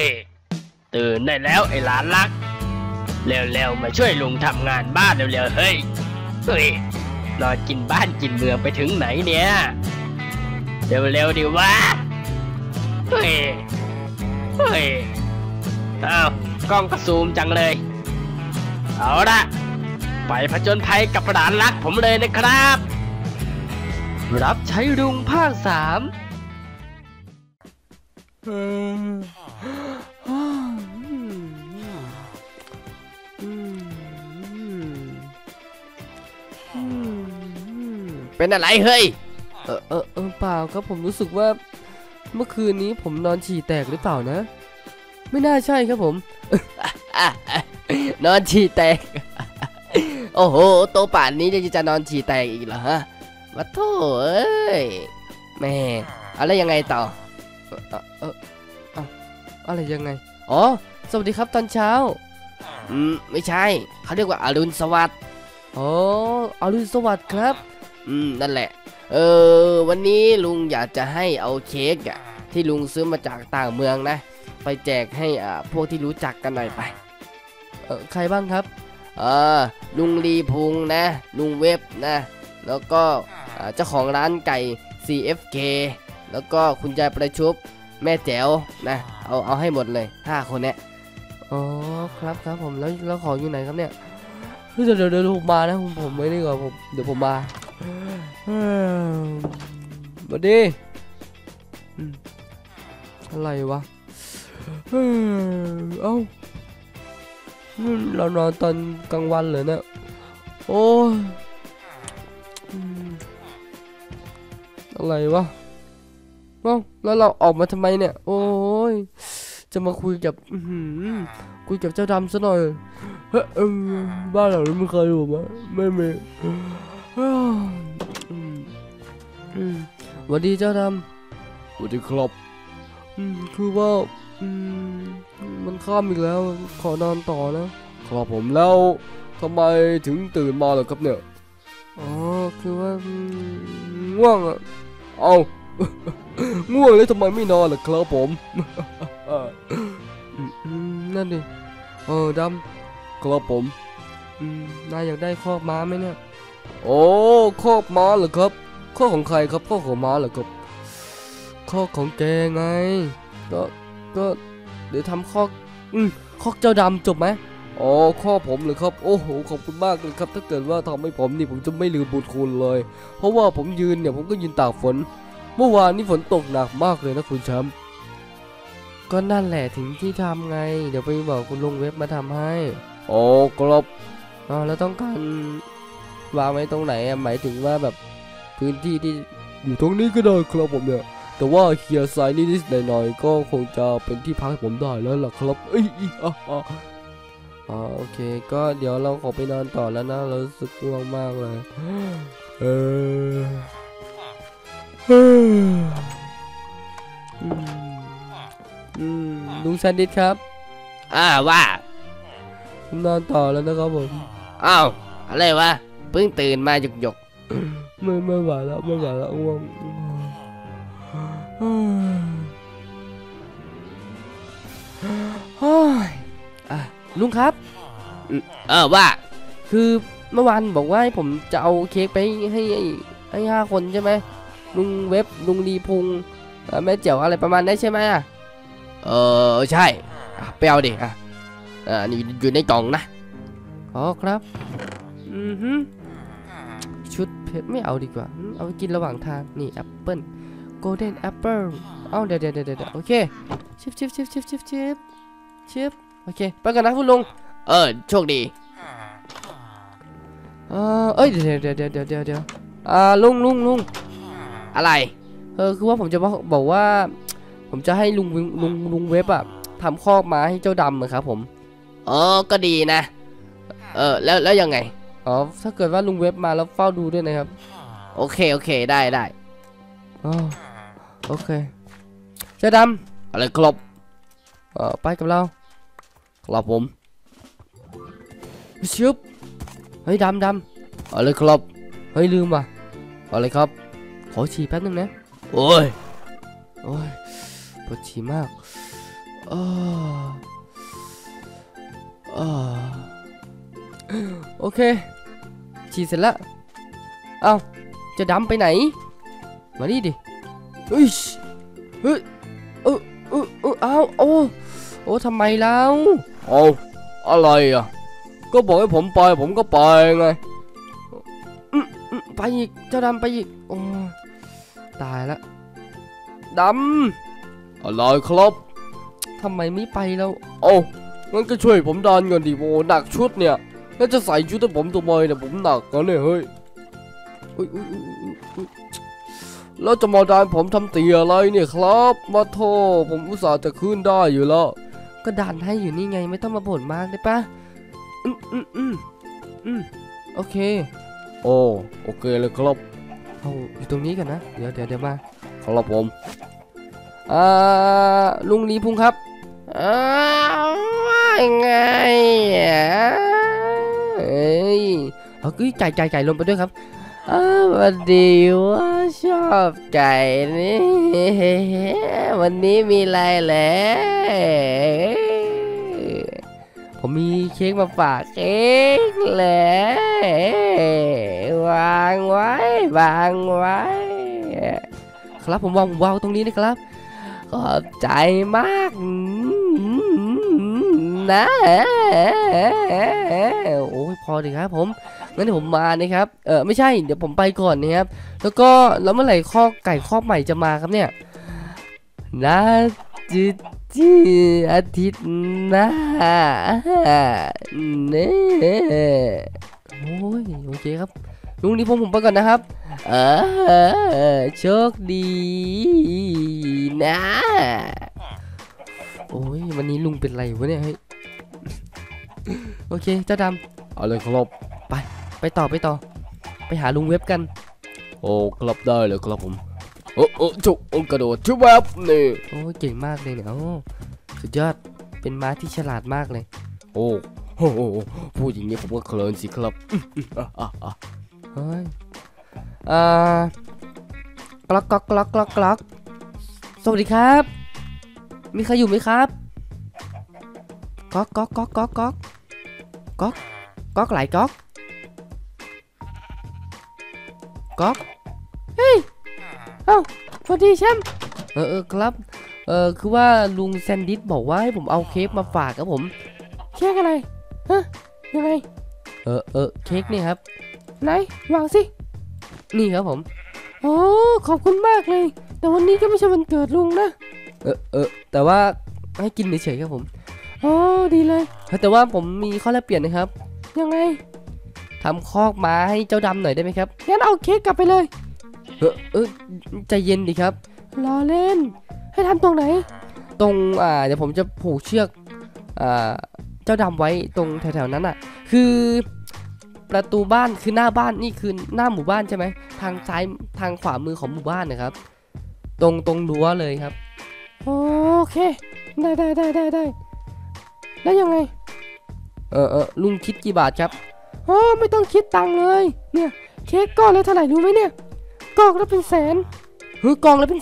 ยตื่นได้แล้วไอ้หลานรักเร็วๆมาช่วยลุงทำงานบ้านเร็วๆเฮ้ยนอนกินบ้านกินเมืองไปถึงไหนเนี่ยเร็วๆดิวะเฮ้ยอ้าวกล้องกระซูมจังเลยเอาละไปผจญภัยกับหลานรักผมเลยนะครับรับใช้ลุงภาค3เป็นอะไรเฮ้ยเปล่าครับผมรู้สึกว่าเมื่อคืนนี้ผมนอนฉี่แตกหรือเปล่านะไม่น่าใช่ครับผมนอนฉี่แตกโอ้โหโตป่านนี้จะนอนฉี่แตกอีกเหรอฮะมาโถ่เอ้ยแม่อะไรยังไงต่ออะไรยังไงอ๋อสวัสดีครับตอนเช้าไม่ใช่เขาเรียกว่าอรุณสวัสดิ์อ๋ออรุณสวัสดิ์ครับนั่นแหละวันนี้ลุงอยากจะให้เอาเค้กที่ลุงซื้อมาจากต่างเมืองนะไปแจกให้พวกที่รู้จักกันหน่อยไปใครบ้างครับลุงลีพุงนะลุงเว็บนะแล้วก็เจ้าของร้านไก่ CFK แล้วก็คุณยายประชุบแม่แจ๋วนะเอาให้หมดเลย5คนเนี่ยอ๋อครับครับผมแล้วของอยู่ไหนครับเนี่ยเดี๋ยวผมมานะผมไม่ได้ก่อนเดี๋ยวผมมาบัดดี้อะไรวะเอ้าเรานอนตอนกลางวันเหรอเนี่ยโอ้อะไรวะแล้วเราออกมาทำไมเนี่ยโอ้ยจะมาคุยกับเจ้าดำซะหน่อยบ้านหลังนี้ไม่เคยอยู่มาไม่มีสวัสดีเจ้าดำสวัสดีครับคือว่ามันค่ำอีกแล้วขอนอนต่อนะครับผมแล้วทำไมถึงตื่นมาเหรอครับเนี่ยอ๋อคือว่าง่วงอะเอาง่วงแล้วทำไมไม่นอนล่ะครับผมนั่นดิดำครับผมนายอยากได้คอกม้าไหมเนี่ยโอ้คอกม้าเหรอครับคอกของใครครับคอกของม้าเหรอครับคอกของแกไงก็เดี๋ยวทำคอกคอกเจ้าดำจบไหมอ๋อคอกผมเหรอครับโอ้โหขอบคุณมากเลยครับถ้าเกิดว่าทำให้ผมนี่ผมจะไม่ลืมบุญคุณเลยเพราะว่าผมยืนเนี่ยผมก็ยืนตากฝนเมื่อวานนี้ฝนตกหนักมากเลยนะคุณแชมป์ก็นั่นแหละถึงที่ทำไงเดี๋ยวไปบอกคุณลุงเว็บมาทำให้โอ้กรอบแล้วต้องการวางไว้ตรงไหนหมายถึงว่าแบบพื้นที่ที่อยู่ตรงนี้ก็ได้ครับผมเนี่ยแต่ว่าเคลียร์สายนิดๆหน่อยๆก็คงจะเป็นที่พักผมได้แล้วล่ะครับโอเคก็เดี๋ยวเราขอไปนอนต่อแล้วนะเราสึกง่วงมากเลยลุงแซนดิสครับว่าผมนอนต่อแล้วนะครับผมอ้าวอะไรวะเพิ่งตื่นมาหยกไม่ไหวแล้วง่วงลุงครับว่าคือเมื่อวานบอกว่าให้ผมจะเอาเค้กไปให้5 คนใช่ไหมลุงเว็บลุงดีพุงแม่เจ๋วอะไรประมาณนั้นใช่ไหมใช่ไปเอาดินี่อยู่ในกล่องนะอ๋อครับชุดเพชรไม่เอาดีกว่าเอาไปกินระหว่างทางนี่แอปเปิ้ลโกลเด้นแอปเปิ้ลเอาเดี๋ยวโอเคชิปโอเคไปกันนะคุณลุงโชคดีเดี๋ยวลุงอะไรคือว่าผมจะบอกว่าผมจะให้ลุงเว็บทำคอกม้าให้เจ้าดำนะครับผมอ๋อก็ดีนะแล้วยังไงอ๋อถ้าเกิดว่าลุงเว็บมาแล้วเฝ้าดูด้วยนะครับโอเคได้โอเคเจ้าดำอะไรกลบไปกับเราครับผมชิบเฮ้ยดำอะไรครับเฮ้ยลืมว่ะอะไรครับขอฉี่แป๊บนึงนะโอ้ยปวดฉี่มาก เคฉีดเสร็จแล้วเอาจะดำไปไหนมานี่ดิเฮ้ยเฮ้ยเอาโอ้ทำไมแล้วเอาอะไรอ่ะก็บอกให้ผมไปผมก็ไปไงไปอีกเจ้าดำไปอีกโอ้ตายแล้วดำอะไรครับทำไมไม่ไปแล้วเอางั้นก็ช่วยผมดันก่อนดิโว้หนักชุดเนี่ยแล้วจะใส่ชุดให้ผมทำไมเนี่ยผมหนักกันเนี่ยเฮ้ยแล้วจะมาดันผมทำตีอะไรเนี่ยครับมาโทษผมอุตส่าห์จะขึ้นได้อยู่แล้วก็ดันให้อยู่นี่ไงไม่ต้องมาบ่นมากได้ปะโอเคโอเคเลยครับเอาอยู่ตรงนี้กันนะเดี๋ยวมาครับผมลุงลีพุงครับไงเอ้ยเอาคือไก่ลงไปด้วยครับวันดีว่าชอบไก่นี่วันนี้มีอะไรแหละผมมีเค้กมาฝากเค้กแหละวางไว้ครับผมวางตรงนี้นะครับขอบใจมากนะโอ้ยพอดีครับผมงั้นเดี๋ยวผมมานะครับไม่ใช่เดี๋ยวผมไปก่อนนะครับแล้วเมื่อไหร่ข้อไก่ข้อใหม่จะมาครับเนี่ยนะจีอาทิตย์หน้าเนี่ยโอเคครับลุงนี้ผมไปก่อนนะครับโชคดีนะโอ้ยวันนี้ลุงเป็นไรวะเนี่ยโอเคเจ้าดำเอาเลยครับไปต่อไปหาลุงเว็บกันโอ้กลับได้เลยครับผมจุกกระโดดชุบแบบนี่โอ้เก่งมากเลยเนี่ยสุดยอดเป็นม้าที่ฉลาดมากเลยโอ้พูดอย่างนี้ผมก็เคลิ้มสิครับเฮ้ยกลักสวัสดีครับมีใครอยู่ไหมครับก๊อกหลายก๊อกเฮ้ยเอ้าสวัสดีแชมป์ครับคือว่าลุงแซนดิสบอกว่าให้ผมเอาเค้กมาฝากครับผมเค้กอะไรฮะยังไงเค้กนี่ครับไหนวางสินี่ครับผมโอ้ขอบคุณมากเลยแต่วันนี้ก็ไม่ใช่วันเกิดลุงนะแต่ว่าให้กินเฉยๆครับผมโอ้ดีเลยแต่ว่าผมมีข้อแลกเปลี่ยนนะครับยังไงทำคอกม้าให้เจ้าดำหน่อยได้ไหมครับงั้นเอาเค้กกลับไปเลยใจเย็นดีครับรอเล่นให้ทำตรงไหนตรงเดี๋ยวผมจะผูกเชือกเจ้าดำไว้ตรงแถวๆนั้นอ่ะคือประตูบ้านคือหน้าบ้านนี่คือหน้าหมู่บ้านใช่ไหมทางซ้ายทางขวามือของหมู่บ้านนะครับตรงรั้วเลยครับโอเคได้แล้วยังไงลุงคิดกี่บาทครับไม่ต้องคิดตังเลยเนี่ยเค้กก้อนแล้วเท่าไหร่รู้ไหมเนี่ยกองแล้วเป็นแสนหือกองแล้วเป็น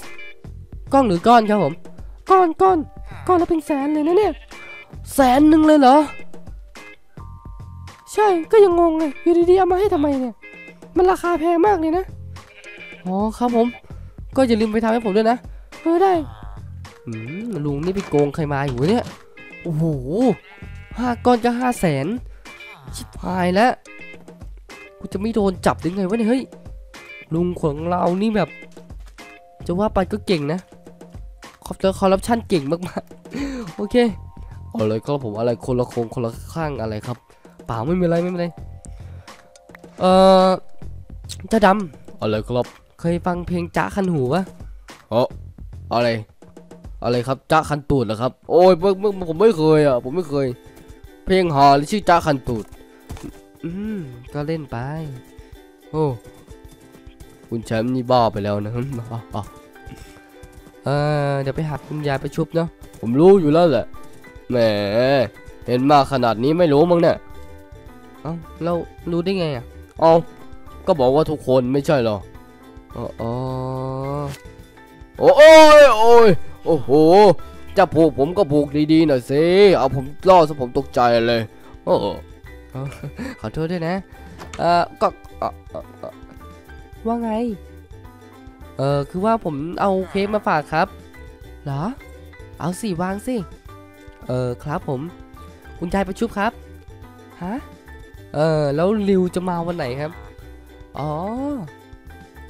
กองหรือก้อนครับผมก้อนแล้วเป็นแสนเลยนะเนี่ยแสนหนึ่งเลยเหรอใช่ก็ยังงงเลยอยู่ดีๆเอามาให้ทำไมเนี่ยมันราคาแพงมากเลยนะอ๋อครับผมก็อย่าลืมไปทำให้ผมด้วยนะได้ลุงนี่ไปโกงใครมาอยู่เนี่ยโอ้โหห้าก้อนก็500,000ชิบหายแล้วกูจะไม่โดนจับได้ไงวะเนี่ยเฮ้ยลุงของเรานี่แบบจะว่าไปก็เก่งนะคอร์รัปชันเก่งมากๆโอเคอะไรก็ผมอะไรคนละโครงคนละข้างอะไรครับเปล่าไม่มีอะไรเจ้าดำอะไรครับเคยฟังเพลงจ๊ะคันหูปะอะไรครับจ๊ะคันตูดเหรอครับโอ้ยผมไม่เคยผมไม่เคยเพลงหอหรือชื่อจ๊ะคันตูดก็เล่นไปโอ้คุณแชมป์นี่บ้าไปแล้วนะเดี๋ยวไปหักคุณยายไปชุบเนาะผมรู้อยู่แล้วแหละแหมเห็นมาขนาดนี้ไม่รู้มั้งเนี่ยเอ้าเรารู้ได้ไงเอาก็บอกว่าทุกคนไม่ใช่หรอโอ้ยโอ้โหจะผูกผมก็ผูกดีๆหน่อยสิเอาผมล่อซะผมตกใจเลย ขอโทษด้วยนะก็ว่าไงคือว่าผมเอาเค้กมาฝากครับเหรอเอาสิวางสิครับผมคุณยายประชุมครับฮะแล้วริวจะมาวันไหนครับอ๋อ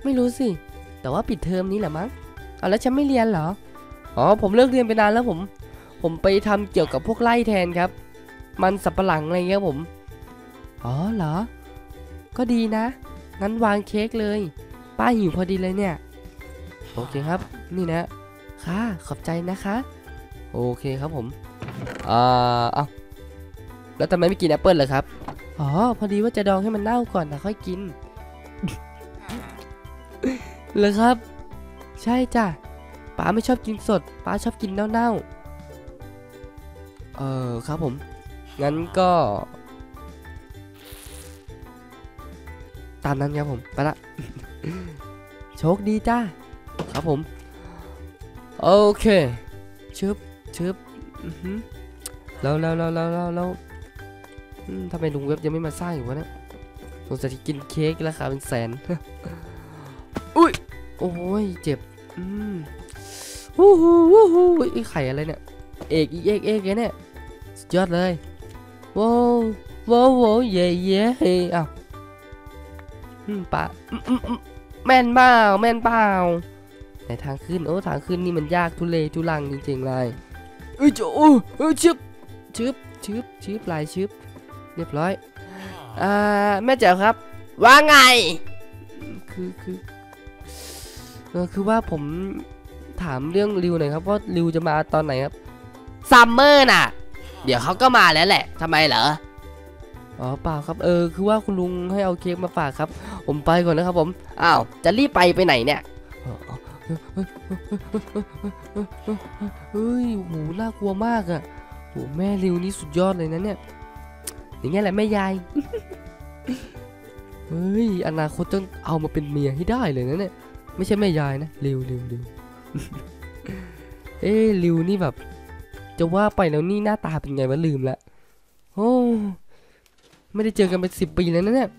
ไม่รู้สิแต่ว่าปิดเทอมนี้แหละมั้งเอาแล้วฉันไม่เรียนเหรออ๋อผมเลิกเรียนไปนานแล้วผมไปทำเกี่ยวกับพวกไร่แทนครับมันสับปะหลังอะไรเงี้ยผมอ๋อเหรอก็ดีนะงั้นวางเค้กเลยป้าหิวพอดีเลยเนี่ยโอเคครับนี่นะค่ะขอบใจนะคะโอเคครับผมเอาแล้วทำไมไม่กินแอปเปิลเหรอครับอ๋อพอดีว่าจะดองให้มันเน่าก่อนนะค่อยกินเลยครับใช่จ้ะป้าไม่ชอบกินสดป้าชอบกินเน่าๆครับผมงั้นก็ตามนั้นครับผมไปละ โชคดีจ้าครับผมโอเคชึบแล้วทำไมลุงเว็บยังไม่มาสร้างอยู่วะเนี่ยสงสัยกินเค้กราคาเป็นแสน อุ้ยโอ้ยเจ็บวู้ฮู้วู้ฮู้ไอ้ไข่อะไรเนี่ยเอกเนี่ยสุดยอดเลยว้าวว้าวเย่อ้าวปะแม่นเปล่าในทางขึ้นทางขึ้นนี่มันยากทุเลทุลังจริงๆเลยชึบลายชึบเรียบร้อยแม่แจ๋วครับว่าไงคือว่าผมถามเรื่องริวหน่อยครับว่าริวจะมาตอนไหนครับซัมเมอร์น่ะเดี๋ยวเขาก็มาแล้วแหละทำไมเหรออ๋อเปล่าครับคือว่าคุณลุงให้เอาเค้กมาฝากครับผมไปก่อนนะครับผมอ้าวจะรีบไปไหนเนี่ยเฮ้ยโหน่ากลัวมากอ่ะโหแม่ริวนี่สุดยอดเลยนะเนี่ยอย่างเงี้ยแหละแม่ยายเฮ้ยอนาคตต้องเอามาเป็นเมียให้ได้เลยนะเนี่ยไม่ใช่แม่ยายนะริวริวนี่แบบจะว่าไปแล้วนี่หน้าตาเป็นไงวะลืมละโอ้ไม่ได้เจอกันเป็น10 ปีแล้วนะเนี่ย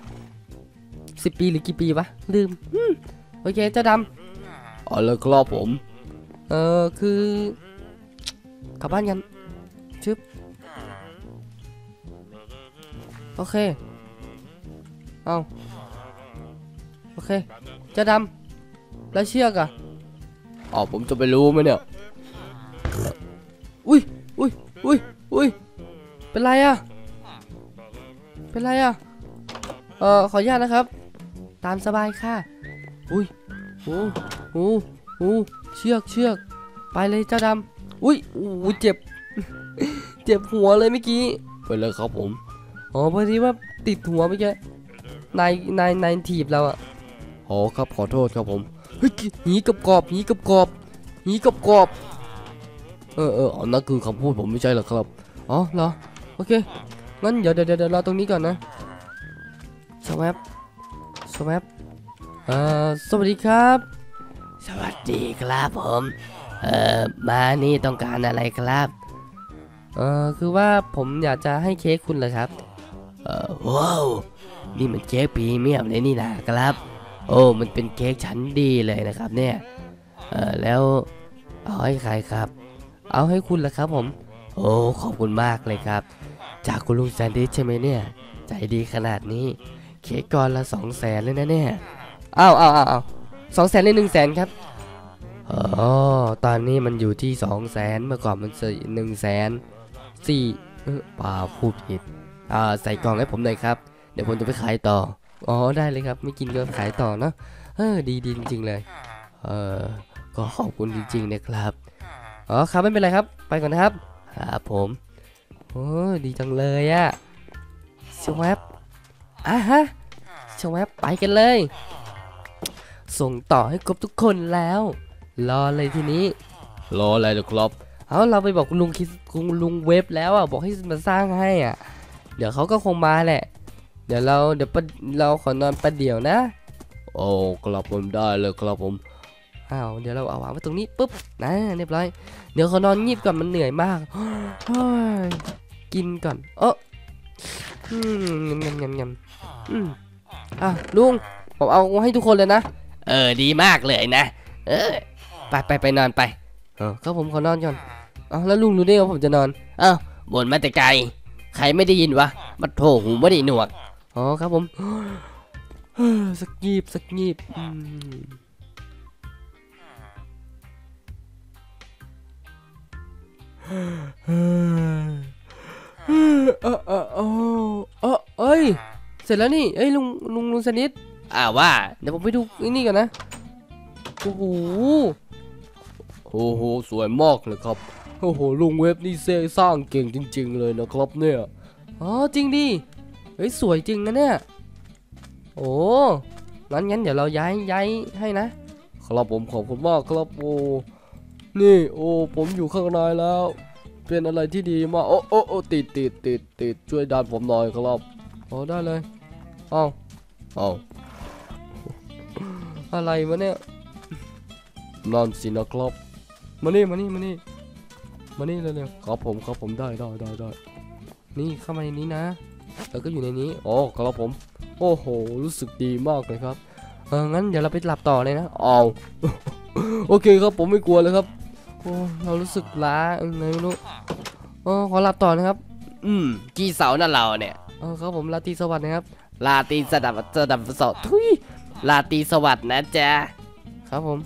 10 ปีหรือกี่ปีวะลืมโอเคเจ้าดำอ๋อเลยครับผมคือกลับบ้านกันชึบโอเคเอาโอเคเจ้าดำแล้วเชือกอ่ะอ๋อผมจะไปรู้ไหมเนี่ยอุ้ยเป็นไรอะขออนุญาตนะครับตามสบายค่ะอุ้ยโอ้เชือกไปเลยเจ้าดำอุ้ยโอ้เจ็บ เจ็บหัวเลยเมื่อกี้ไปเลยครับผมอ๋อพอดีว่าติดหัวเมื่อกี้นายถีบเราอะอ๋อครับขอโทษครับผมเฮ้ยหนีกับกรอบอ๋อนั่นคือคำพูดผมไม่ใช่หรอครับอ๋อเหรอโอเคงั้นเดี๋ยวรอตรงนี้ก่อนนะสวัสดีครับสวัสดีครับผมมานี่ต้องการอะไรครับคือว่าผมอยากจะให้เค้กคุณเหรอครับว้าวนี่มันเค้กพรีเมียมเลยนี่นะครับโอ้มันเป็นเค้กชั้นดีเลยนะครับเนี่ยแล้วเอาให้ใครครับเอาให้คุณเหรอครับผมโอ้ขอบคุณมากเลยครับจากคุณลุงแซนดี้ใช่ไหมเนี่ยใจดีขนาดนี้เค้กก้อนละ200,000เลยนะเนี่ยอ้าว 200,000เลย100,000ครับอ๋อตอนนี้มันอยู่ที่200,000เมื่อก่อนมัน100,000ป่าพูดผิดใส่กล่องให้ผมหน่อยครับเดี๋ยวผมจะไปขายต่ออ๋อได้เลยครับไม่กินก็ขายต่อเนาะดีจริงๆเลยก็ขอบคุณจริงๆนะครับอ๋อครับไม่เป็นไรครับไปก่อนนะครับครับผมโอ้ดีจังเลยอะชวบชวบไปกันเลยส่งต่อให้ครบทุกคนแล้วรอเลยทีนี้รออะไรล่ะครับเอาเราไปบอกคุณลุงเว็บแล้วอะบอกให้มาสร้างให้อ่ะเดี๋ยวเขาก็คงมาแหละเดี๋ยวเราขอนอนประเดี๋ยวนะโอ้กลับผมได้เลยครับผมอ้าวเดี๋ยวเราเอาวางไว้ตรงนี้ปุ๊บนะเรียบร้อยเดี๋ยวเขานอนงีบก่อนมันเหนื่อยมาก กินก่อนเอออ่ะลุงผมเอาให้ทุกคนเลยนะเออดีมากเลยนะเออไปนอนไปเออก็ผมขอนอนก่อนอ๋อแล้วลุงรู้ได้ว่าผมจะนอนอ้าวบ่นมาแต่ไกลใครไม่ได้ยินวะมาโถหูไม่ได้หนวกอ๋อครับผมสักยีบเอ้ยเสร็จแล้วนี่เอ้ยลุงสนิทว่าเดี๋ยวผมไปดูนี่ก่อนนะโอ้โหสวยมากเลยครับโอ้โหลุงเว็บนี่สร้างเก่งจริงๆเลยนะครับเนี่ยอ๋อจริงดิเฮ้ยสวยจริงนะเนี่ยโอ้งั้นเดี๋ยวเราย้ายให้นะครับผมขอบคุณมากครับโอ้นี่โอ้ผมอยู่ข้างในแล้วเป็นอะไรที่ดีมากโอ้ติดช่วยดันผมหน่อยครับโอ้ได้เลยเอาอะไรวะเนี่ยนอนสินะครับมานี่เร็วๆครับผมได้นี่เข้ามาในนี้นะแล้วก็อยู่ในนี้โอ้ครับผมโอ้โหรู้สึกดีมากเลยครับงั้นเดี๋ยวเราไปหลับต่อเลยนะเอาโอเคครับผมไม่กลัวเลยครับโอ้เรารู้สึกล้าไงไม่รู้โอ้ขอหลับต่อนะครับกี่เสาหน้าเราเนี่ยครับผมราตรีสวัสดิ์นะครับราตรีสดับสอดทุยราตรีสวัสดิ์นะจ๊ะครับผม